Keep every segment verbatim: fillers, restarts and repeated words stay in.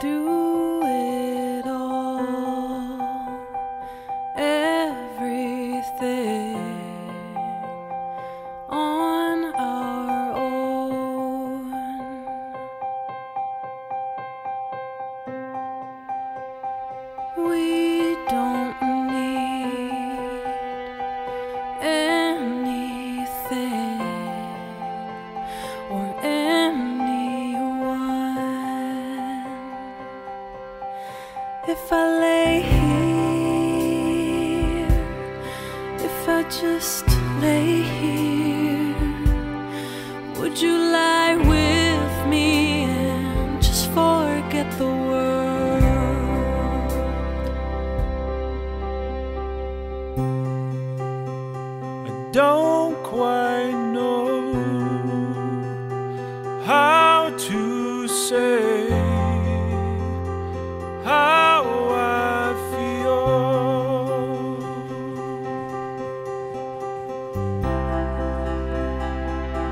through it all, everything on our own. We don't need anything or anything. If I lay here, if I just lay here, would you lie with me and just forget the world? I don't quite know how to say how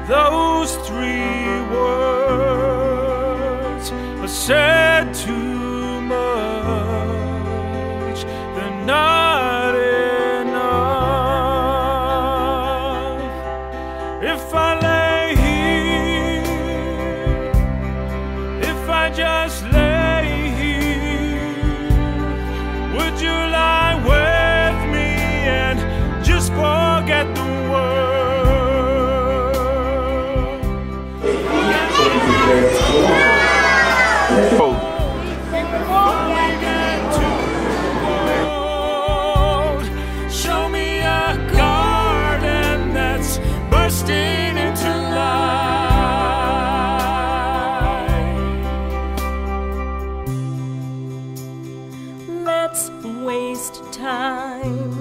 those three words are said too much. They're not enough. If I lay here, if I just lay here, would you lie with me and just forget the world? Let's waste time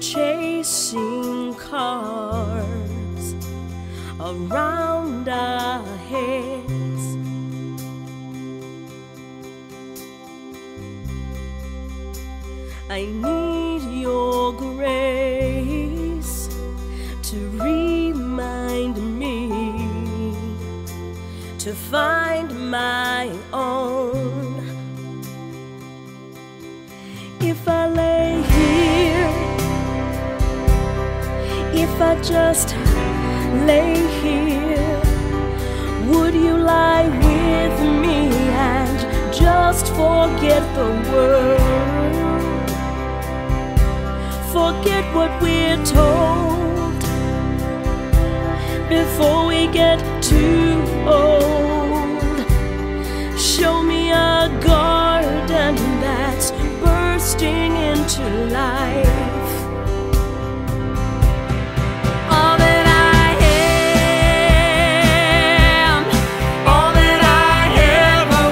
chasing cars around our heads. I need your grace to remind me to find my own. If I lay here, if I just lay here, would you lie with me and just forget the world? Forget what we're told before we get too old. Show me a garden that's bursting into life. All that I am, all that I ever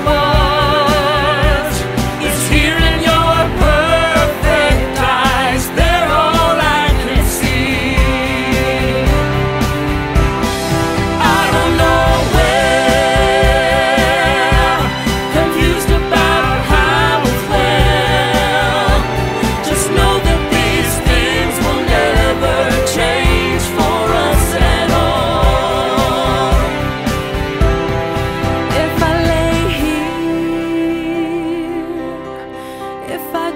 was, is here in your perfect eyes. They're all I can see. I don't know where, confused about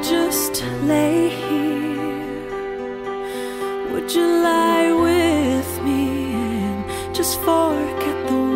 just lay here. Would you lie with me and just forget the world?